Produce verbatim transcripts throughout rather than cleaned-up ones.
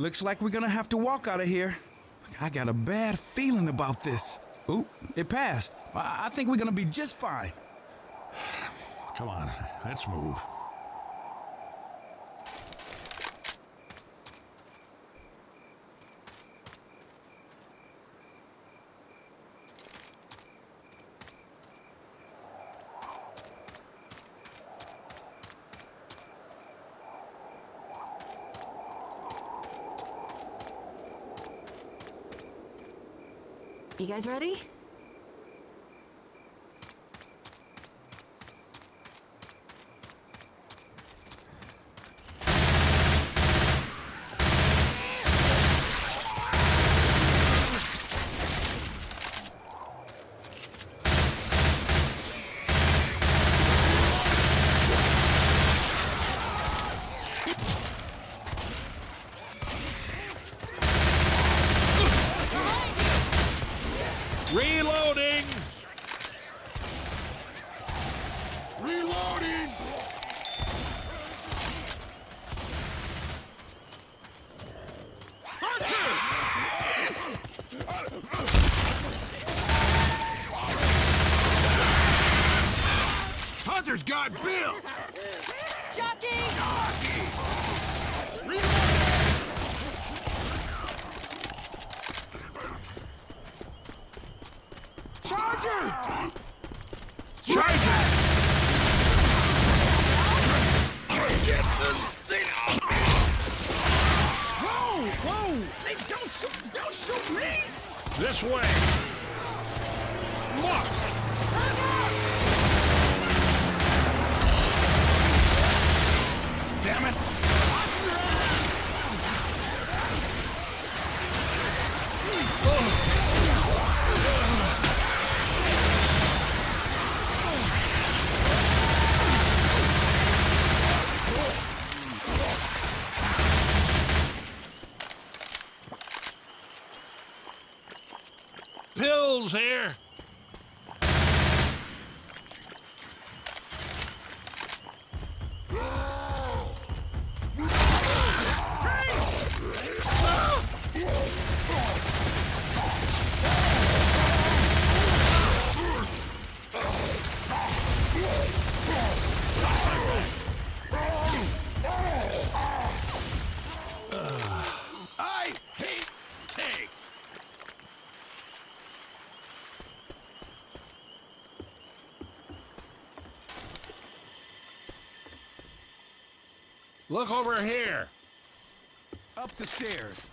Looks like we're gonna have to walk out of here. I got a bad feeling about this. Oop, it passed. I, I think we're gonna be just fine. Come on, let's move. You guys ready? Reloading! Reloading! Hunter! Hunter's got Bill! Jockey! Jockey! Reloading! Charger! Charger! Get this thing off! Whoa! Whoa! Hey, don't shoot! Don't shoot me! This way! Look! Run up! Damn it! Oh! Pills here. Look over here. Up the stairs.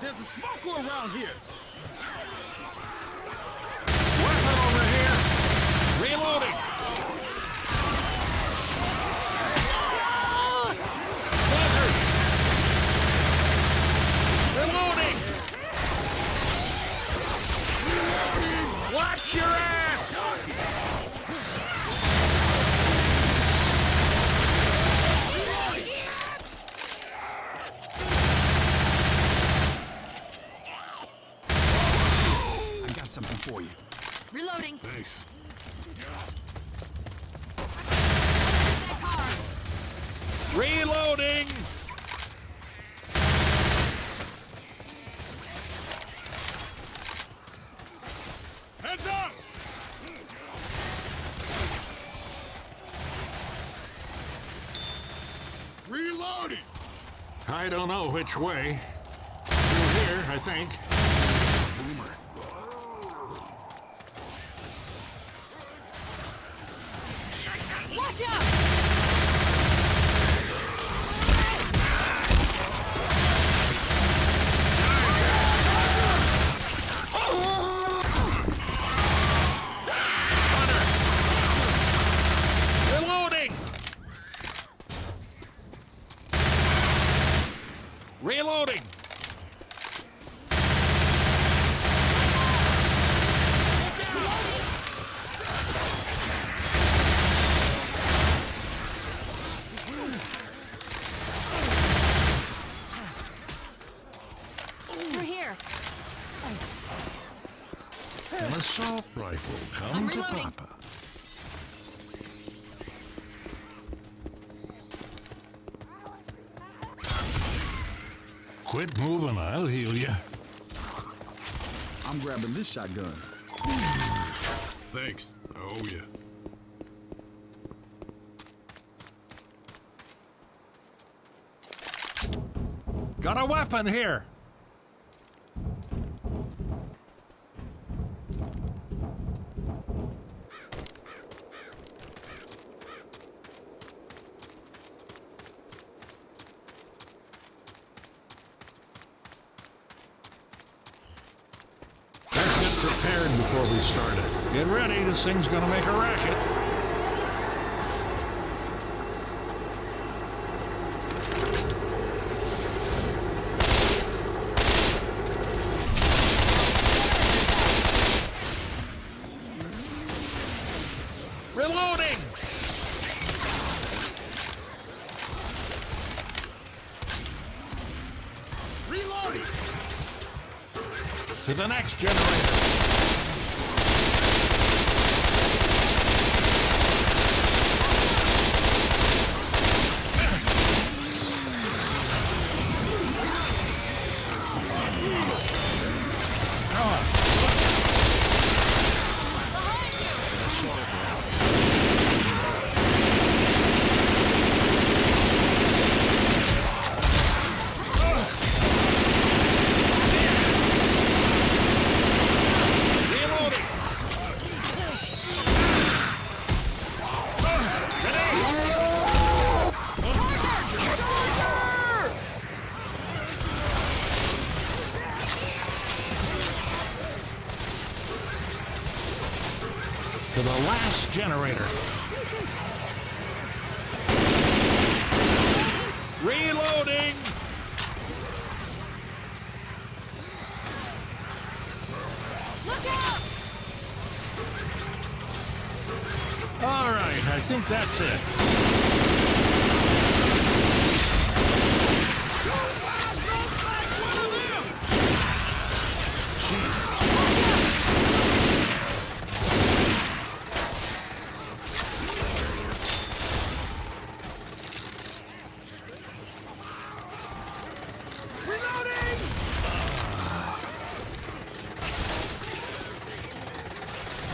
There's a smoker around here. Weapon over here. Reloading. Reloading. Reloading. Watch your ass. Something for you. Reloading. Thanks. Reloading. Heads up. Reloading. I don't know which way. Through here, I think. Boomer. Watch out! Oh! Reloading. We're here. An assault rifle. Come to Papa. Quit moving, I'll heal you. I'm grabbing this shotgun. Thanks. Oh, yeah. Got a weapon here. Get ready, this thing's gonna make a racket. Reloading! Reloading! To the next generator! To the last generator. Reloading! Look out! All right, I think that's it.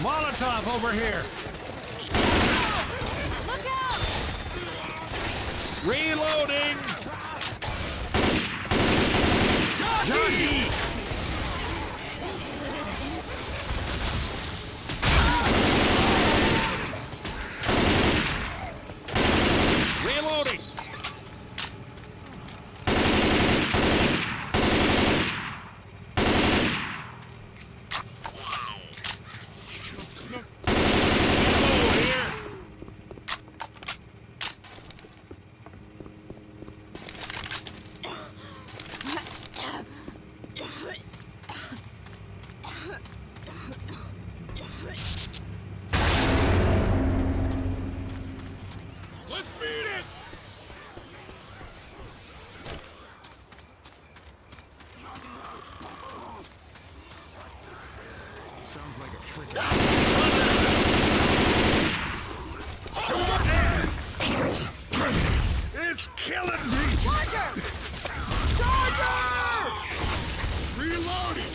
Molotov over here. Look out! Reloading. Georgie. Georgie. Reloading. Sounds like a freaking... Ah! It's killing me! Charger! Charger! Reloading!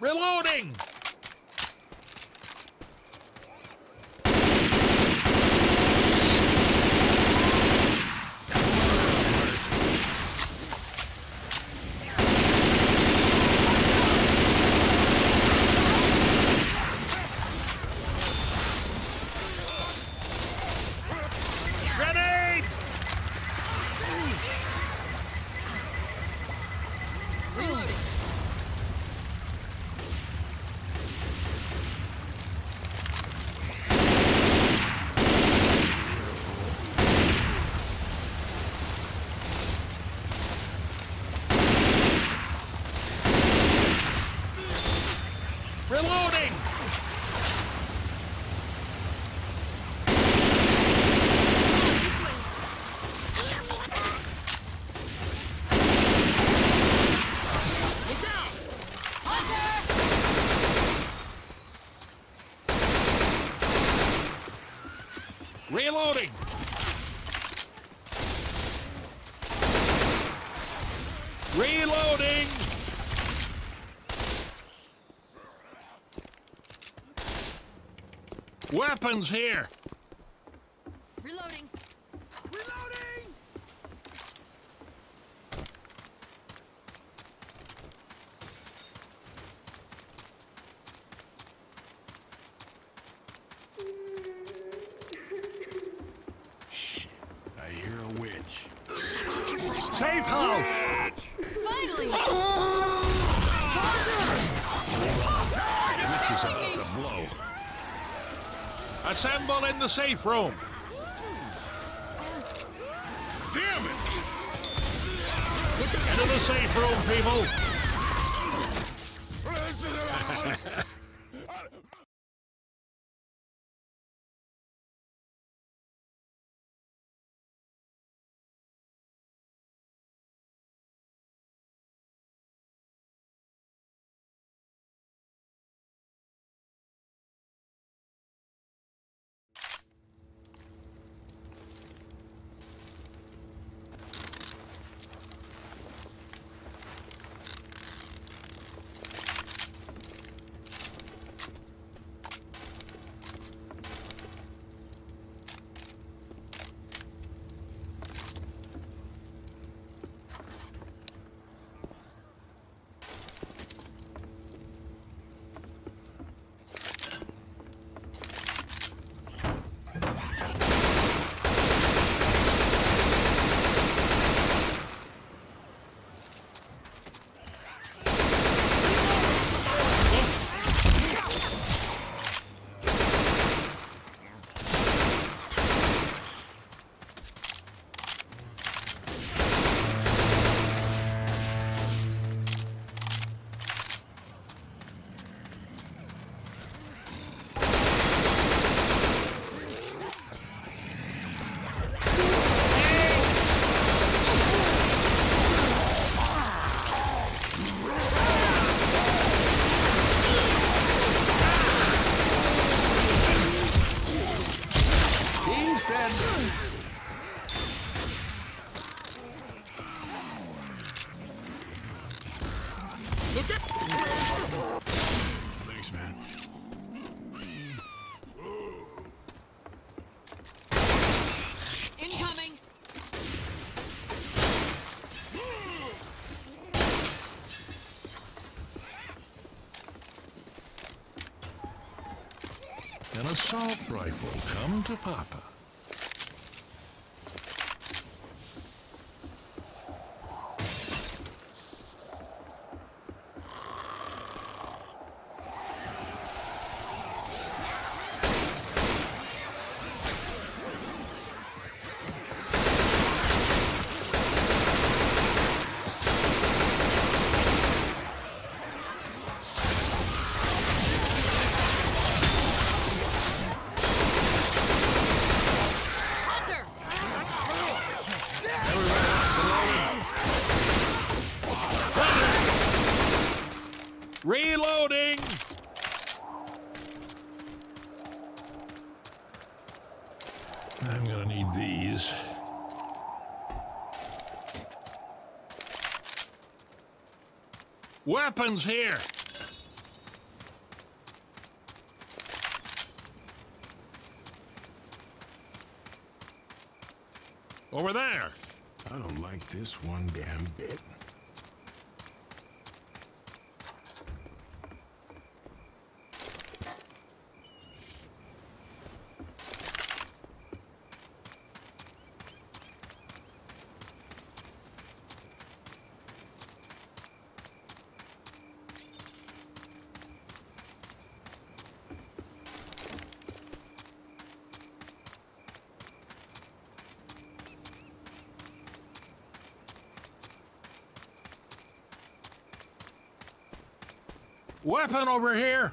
Reloading! Reloading! Reloading! Reloading! Weapons here! Reloading! Reloading! Shit, I hear a witch. Shut off your flashlight! Safe house! Finally! Charger! The witch is about to blow. Assemble in the safe room. Damn it! Into the safe room, people. Thanks, man. Incoming. An assault rifle come to Papa. Reloading! I'm gonna need these. Weapons here! Over there! I don't like this one damn bit. Weapon over here!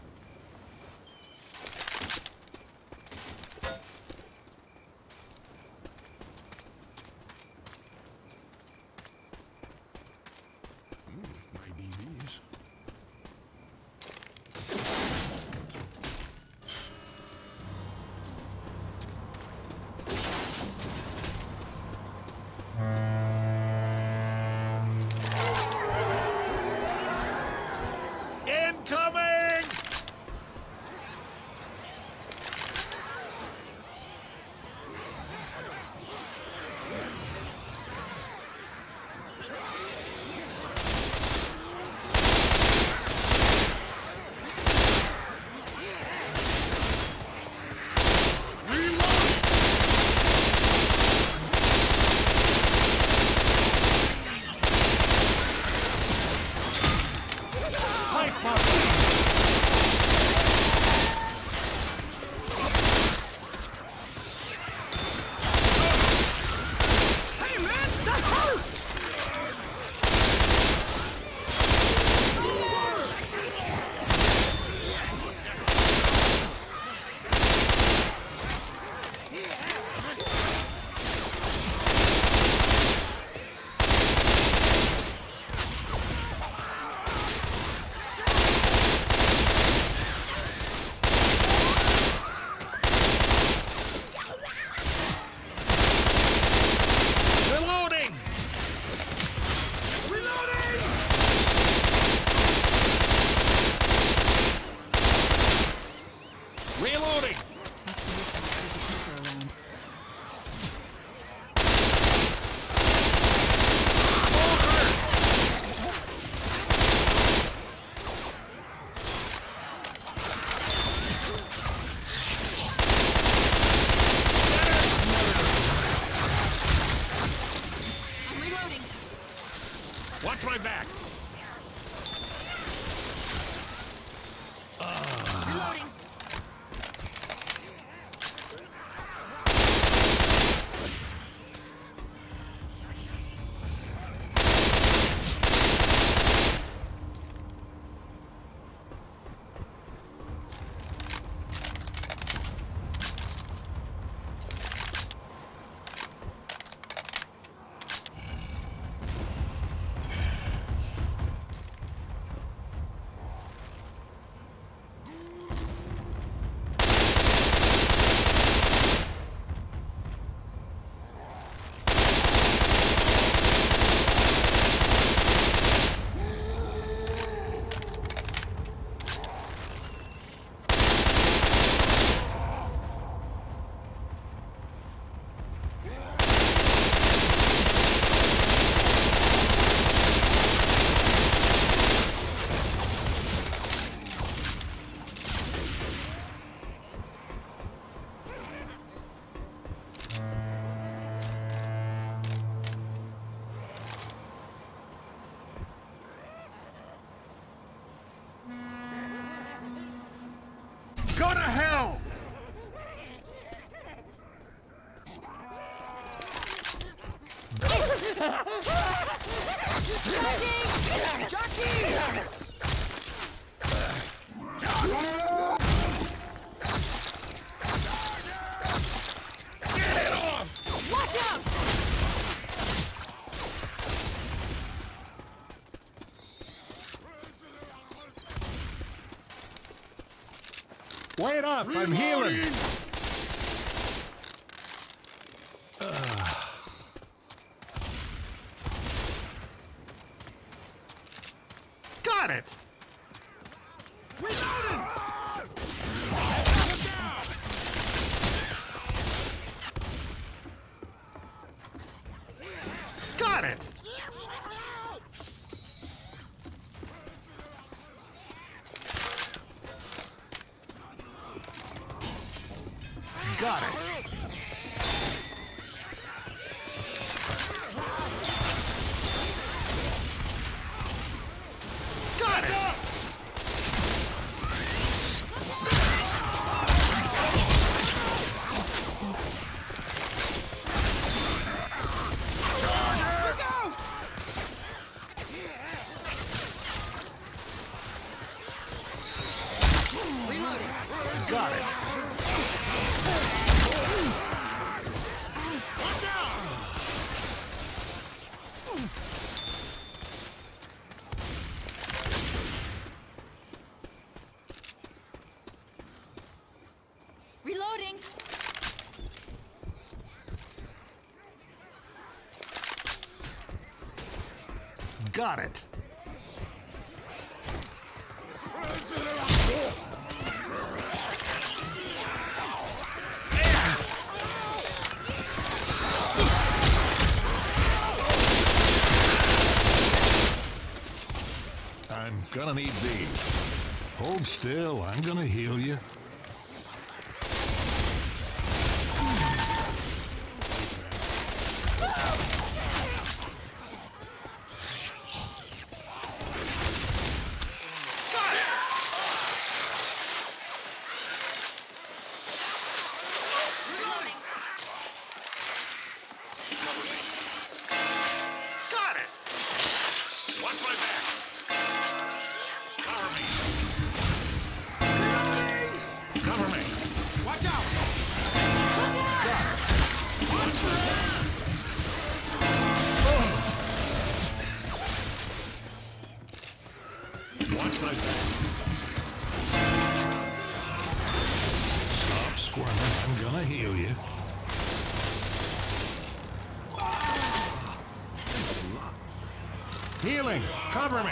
Go to hell! Jockey! Jockey! Get off! Watch out! Wait up! Reloading. I'm healing! Uh. Got it! Reloading! Ah. Look out. Got it! Got it. Got it. Reloading. Got it. Reloading. Got it. I'm gonna need these. Hold still, I'm gonna heal you. Watch my back. Stop squirming. I'm gonna heal you. Ah, that's a lot. Healing. Cover me.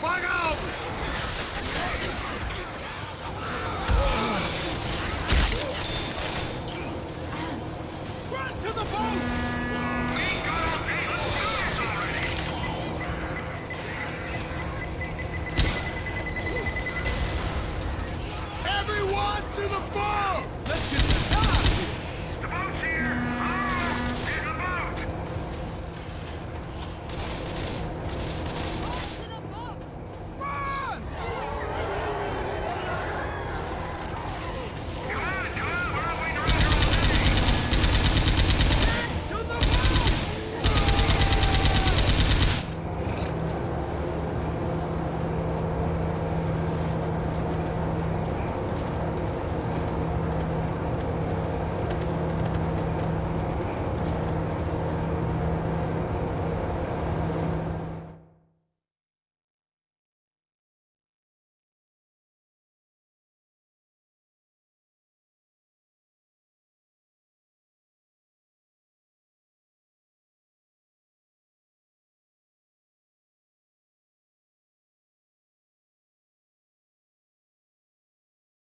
Fuck off! Let's do the ball! Let's get the top! The boat's here!